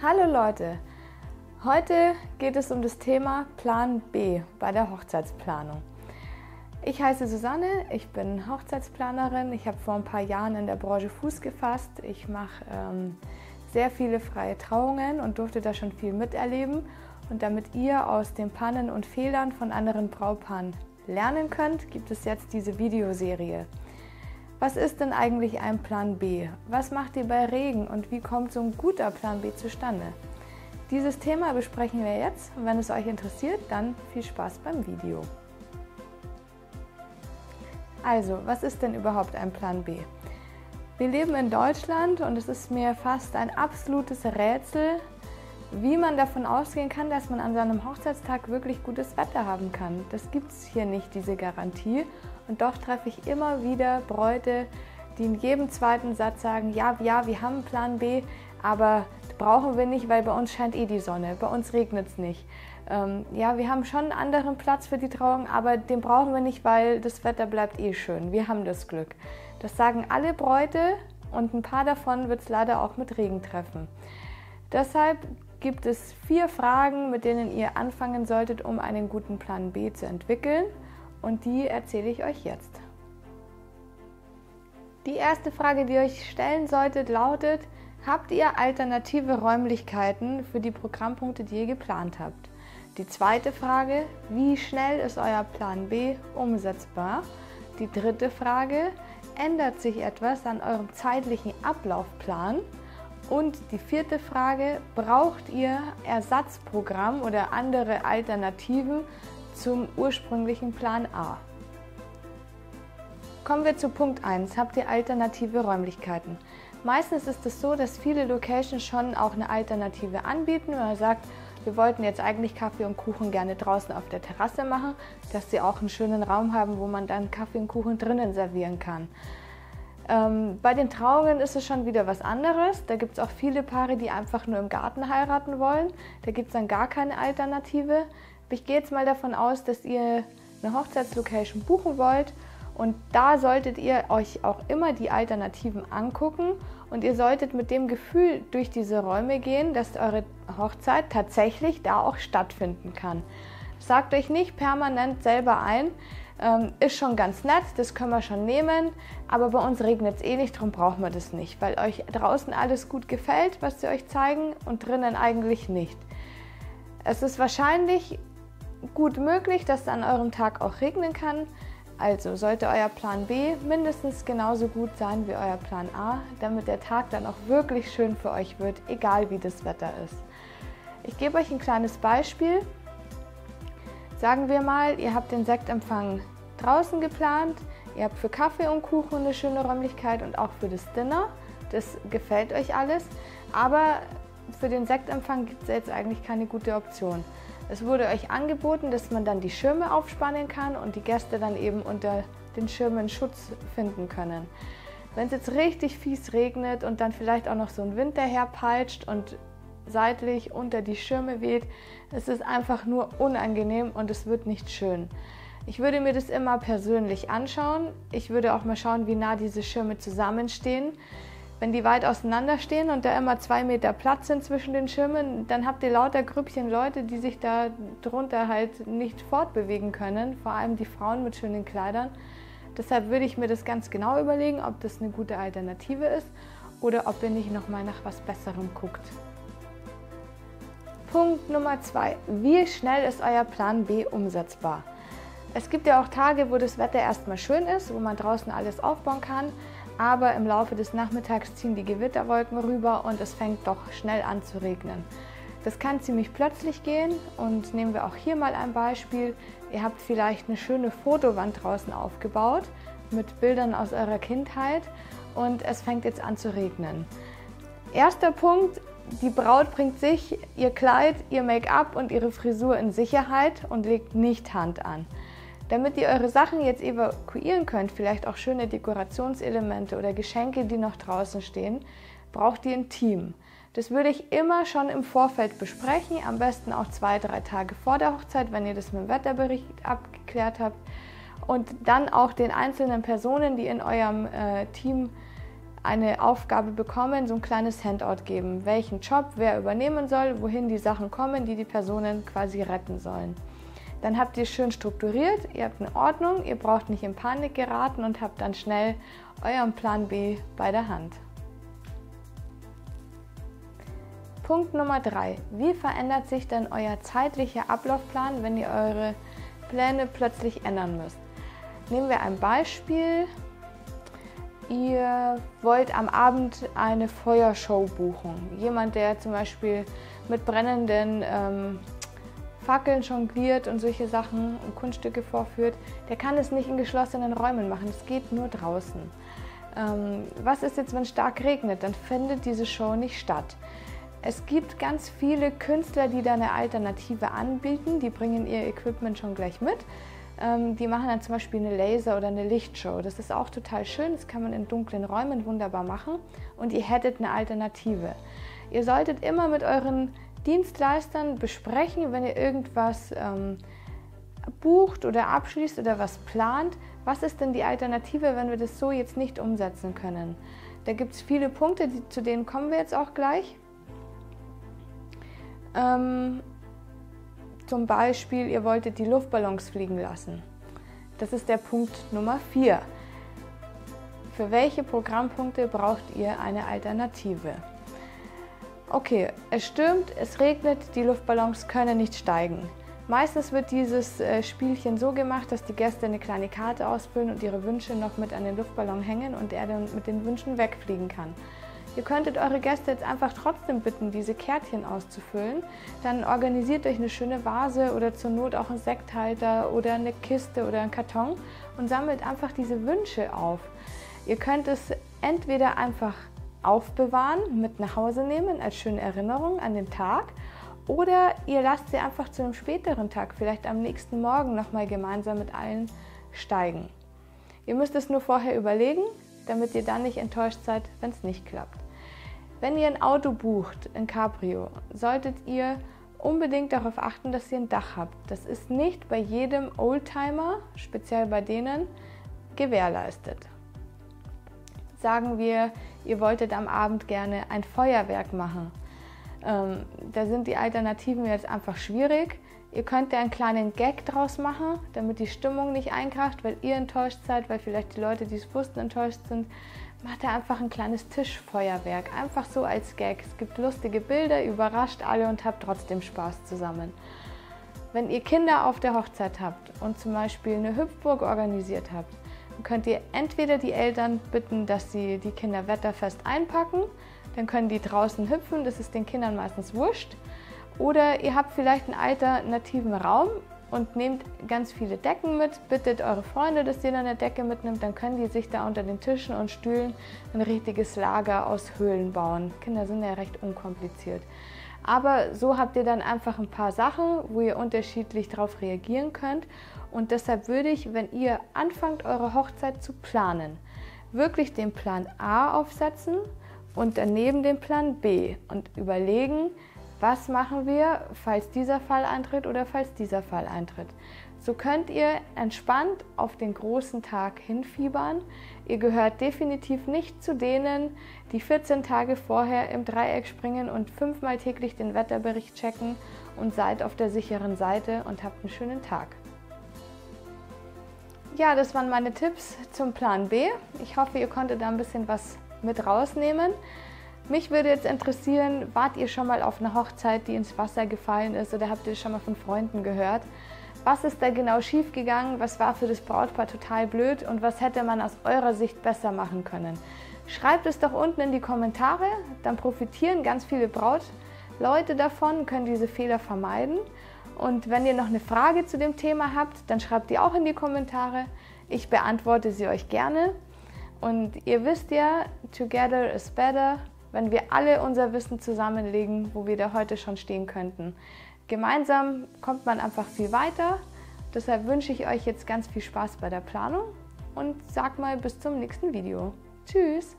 Hallo Leute, heute geht es um das Thema Plan B bei der Hochzeitsplanung. Ich heiße Susanne, ich bin Hochzeitsplanerin, ich habe vor ein paar Jahren in der Branche Fuß gefasst. Ich mache sehr viele freie Trauungen und durfte da schon viel miterleben. Und damit ihr aus den Pannen und Fehlern von anderen Braupaaren lernen könnt, gibt es jetzt diese Videoserie. Was ist denn eigentlich ein Plan B? Was macht ihr bei Regen und wie kommt so ein guter Plan B zustande? Dieses Thema besprechen wir jetzt und wenn es euch interessiert, dann viel Spaß beim Video. Also, was ist denn überhaupt ein Plan B? Wir leben in Deutschland und es ist mir fast ein absolutes Rätsel, wie man davon ausgehen kann, dass man an seinem Hochzeitstag wirklich gutes Wetter haben kann. Das gibt es hier nicht, diese Garantie. Und doch treffe ich immer wieder Bräute, die in jedem zweiten Satz sagen, ja, wir haben einen Plan B, aber brauchen wir nicht, weil bei uns scheint eh die Sonne, bei uns regnet es nicht. Ja, wir haben schon einen anderen Platz für die Trauung, aber den brauchen wir nicht, weil das Wetter bleibt eh schön, wir haben das Glück. Das sagen alle Bräute und ein paar davon wird es leider auch mit Regen treffen. Deshalb gibt es 4 Fragen, mit denen ihr anfangen solltet, um einen guten Plan B zu entwickeln. Und die erzähle ich euch jetzt. Die erste Frage, die ihr euch stellen solltet, lautet: Habt ihr alternative Räumlichkeiten für die Programmpunkte, die ihr geplant habt? Die zweite Frage: Wie schnell ist euer Plan B umsetzbar? Die dritte Frage: Ändert sich etwas an eurem zeitlichen Ablaufplan? Und die vierte Frage: Braucht ihr Ersatzprogramm oder andere Alternativen zum ursprünglichen Plan A? Kommen wir zu Punkt 1. Habt ihr alternative Räumlichkeiten? Meistens ist es so, dass viele Locations schon auch eine Alternative anbieten. Wenn man sagt, wir wollten jetzt eigentlich Kaffee und Kuchen gerne draußen auf der Terrasse machen, dass sie auch einen schönen Raum haben, wo man dann Kaffee und Kuchen drinnen servieren kann. Bei den Trauungen ist es schon wieder was anderes. Da gibt es auch viele Paare, die einfach nur im Garten heiraten wollen. Da gibt es dann gar keine Alternative. Ich gehe jetzt mal davon aus, dass ihr eine Hochzeitslocation buchen wollt und da solltet ihr euch auch immer die Alternativen angucken und ihr solltet mit dem Gefühl durch diese Räume gehen, dass eure Hochzeit tatsächlich da auch stattfinden kann. Sagt euch nicht permanent selber ein, ist schon ganz nett, das können wir schon nehmen, aber bei uns regnet es eh nicht, darum brauchen wir das nicht, weil euch draußen alles gut gefällt, was sie euch zeigen und drinnen eigentlich nicht. Es ist wahrscheinlich gut möglich, dass es an eurem Tag auch regnen kann. Also sollte euer Plan B mindestens genauso gut sein wie euer Plan A, damit der Tag dann auch wirklich schön für euch wird, egal wie das Wetter ist. Ich gebe euch ein kleines Beispiel. Sagen wir mal, ihr habt den Sektempfang draußen geplant, ihr habt für Kaffee und Kuchen eine schöne Räumlichkeit und auch für das Dinner. Das gefällt euch alles, aber für den Sektempfang gibt es jetzt eigentlich keine gute Option. Es wurde euch angeboten, dass man dann die Schirme aufspannen kann und die Gäste dann eben unter den Schirmen Schutz finden können. Wenn es jetzt richtig fies regnet und dann vielleicht auch noch so ein Wind daherpeitscht und seitlich unter die Schirme weht, es ist einfach nur unangenehm und es wird nicht schön. Ich würde mir das immer persönlich anschauen. Ich würde auch mal schauen, wie nah diese Schirme zusammenstehen. Wenn die weit auseinander stehen und da immer 2 Meter Platz sind zwischen den Schirmen, dann habt ihr lauter Grüppchen Leute, die sich da drunter halt nicht fortbewegen können, vor allem die Frauen mit schönen Kleidern. Deshalb würde ich mir das ganz genau überlegen, ob das eine gute Alternative ist oder ob ihr nicht nochmal nach was Besserem guckt. Punkt Nummer 2. Wie schnell ist euer Plan B umsetzbar? Es gibt ja auch Tage, wo das Wetter erstmal schön ist, wo man draußen alles aufbauen kann. Aber im Laufe des Nachmittags ziehen die Gewitterwolken rüber und es fängt doch schnell an zu regnen. Das kann ziemlich plötzlich gehen und nehmen wir auch hier mal ein Beispiel. Ihr habt vielleicht eine schöne Fotowand draußen aufgebaut mit Bildern aus eurer Kindheit und es fängt jetzt an zu regnen. Erster Punkt, die Braut bringt sich ihr Kleid, ihr Make-up und ihre Frisur in Sicherheit und legt nicht Hand an. Damit ihr eure Sachen jetzt evakuieren könnt, vielleicht auch schöne Dekorationselemente oder Geschenke, die noch draußen stehen, braucht ihr ein Team. Das würde ich immer schon im Vorfeld besprechen, am besten auch 2-3 Tage vor der Hochzeit, wenn ihr das mit dem Wetterbericht abgeklärt habt. Und dann auch den einzelnen Personen, die in eurem Team eine Aufgabe bekommen, so ein kleines Handout geben, welchen Job wer übernehmen soll, wohin die Sachen kommen, die die Personen quasi retten sollen. Dann habt ihr schön strukturiert, ihr habt eine Ordnung, ihr braucht nicht in Panik geraten und habt dann schnell euren Plan B bei der Hand. Punkt Nummer 3. Wie verändert sich denn euer zeitlicher Ablaufplan, wenn ihr eure Pläne plötzlich ändern müsst? Nehmen wir ein Beispiel. Ihr wollt am Abend eine Feuershow buchen. Jemand, der zum Beispiel mit brennenden Fackeln jongliert und solche Sachen und Kunststücke vorführt, der kann es nicht in geschlossenen Räumen machen. Es geht nur draußen. Was ist jetzt, wenn es stark regnet? Dann findet diese Show nicht statt. Es gibt ganz viele Künstler, die da eine Alternative anbieten. Die bringen ihr Equipment schon gleich mit. Die machen dann zum Beispiel eine Laser- oder eine Lichtshow. Das ist auch total schön, das kann man in dunklen Räumen wunderbar machen und ihr hättet eine Alternative. Ihr solltet immer mit euren Dienstleistern besprechen, wenn ihr irgendwas bucht oder abschließt oder was plant, was ist denn die Alternative, wenn wir das so jetzt nicht umsetzen können. Da gibt es viele Punkte, zu denen kommen wir jetzt auch gleich. Zum Beispiel, ihr wolltet die Luftballons fliegen lassen. Das ist der Punkt Nummer 4. Für welche Programmpunkte braucht ihr eine Alternative? Okay, es stürmt, es regnet, die Luftballons können nicht steigen. Meistens wird dieses Spielchen so gemacht, dass die Gäste eine kleine Karte ausfüllen und ihre Wünsche noch mit an den Luftballon hängen und er dann mit den Wünschen wegfliegen kann. Ihr könntet eure Gäste jetzt einfach trotzdem bitten, diese Kärtchen auszufüllen. Dann organisiert euch eine schöne Vase oder zur Not auch einen Sekthalter oder eine Kiste oder einen Karton und sammelt einfach diese Wünsche auf. Ihr könnt es entweder einfach aufbewahren, mit nach Hause nehmen als schöne Erinnerung an den Tag oder ihr lasst sie einfach zu einem späteren Tag, vielleicht am nächsten Morgen nochmal gemeinsam mit allen steigen. Ihr müsst es nur vorher überlegen, damit ihr dann nicht enttäuscht seid, wenn es nicht klappt. Wenn ihr ein Auto bucht, ein Cabrio, solltet ihr unbedingt darauf achten, dass ihr ein Dach habt. Das ist nicht bei jedem Oldtimer, speziell bei denen, gewährleistet. Sagen wir, ihr wolltet am Abend gerne ein Feuerwerk machen. Da sind die Alternativen jetzt einfach schwierig. Ihr könnt da einen kleinen Gag draus machen, damit die Stimmung nicht einkracht, weil ihr enttäuscht seid, weil vielleicht die Leute, die es wussten, enttäuscht sind. Macht da einfach ein kleines Tischfeuerwerk, einfach so als Gag. Es gibt lustige Bilder, überrascht alle und habt trotzdem Spaß zusammen. Wenn ihr Kinder auf der Hochzeit habt und zum Beispiel eine Hüpfburg organisiert habt, dann könnt ihr entweder die Eltern bitten, dass sie die Kinder wetterfest einpacken, dann können die draußen hüpfen, das ist den Kindern meistens wurscht. Oder ihr habt vielleicht einen alternativen Raum und nehmt ganz viele Decken mit, bittet eure Freunde, dass jeder eine Decke mitnimmt, dann können die sich da unter den Tischen und Stühlen ein richtiges Lager aus Höhlen bauen. Kinder sind ja recht unkompliziert. Aber so habt ihr dann einfach ein paar Sachen, wo ihr unterschiedlich darauf reagieren könnt. Und deshalb würde ich, wenn ihr anfangt, eure Hochzeit zu planen, wirklich den Plan A aufsetzen und daneben den Plan B und überlegen, was machen wir, falls dieser Fall eintritt oder falls dieser Fall eintritt? So könnt ihr entspannt auf den großen Tag hinfiebern. Ihr gehört definitiv nicht zu denen, die 14 Tage vorher im Dreieck springen und 5-mal täglich den Wetterbericht checken und seid auf der sicheren Seite und habt einen schönen Tag. Ja, das waren meine Tipps zum Plan B. Ich hoffe, ihr konntet da ein bisschen was mit rausnehmen. Mich würde jetzt interessieren, wart ihr schon mal auf einer Hochzeit, die ins Wasser gefallen ist oder habt ihr schon mal von Freunden gehört? Was ist da genau schiefgegangen? Was war für das Brautpaar total blöd und was hätte man aus eurer Sicht besser machen können? Schreibt es doch unten in die Kommentare, dann profitieren ganz viele Brautleute davon, können diese Fehler vermeiden. Und wenn ihr noch eine Frage zu dem Thema habt, dann schreibt die auch in die Kommentare. Ich beantworte sie euch gerne. Und ihr wisst ja, together is better. Wenn wir alle unser Wissen zusammenlegen, wo wir da heute schon stehen könnten. Gemeinsam kommt man einfach viel weiter. Deshalb wünsche ich euch jetzt ganz viel Spaß bei der Planung und sag mal bis zum nächsten Video. Tschüss!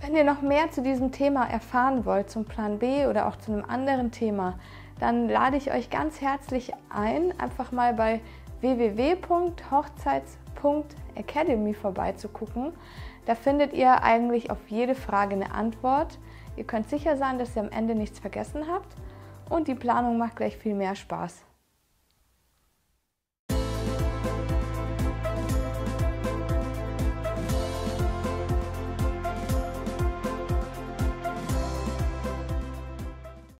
Wenn ihr noch mehr zu diesem Thema erfahren wollt, zum Plan B oder auch zu einem anderen Thema, dann lade ich euch ganz herzlich ein, einfach mal bei www.hochzeits.academy vorbeizugucken. Da findet ihr eigentlich auf jede Frage eine Antwort. Ihr könnt sicher sein, dass ihr am Ende nichts vergessen habt und die Planung macht gleich viel mehr Spaß.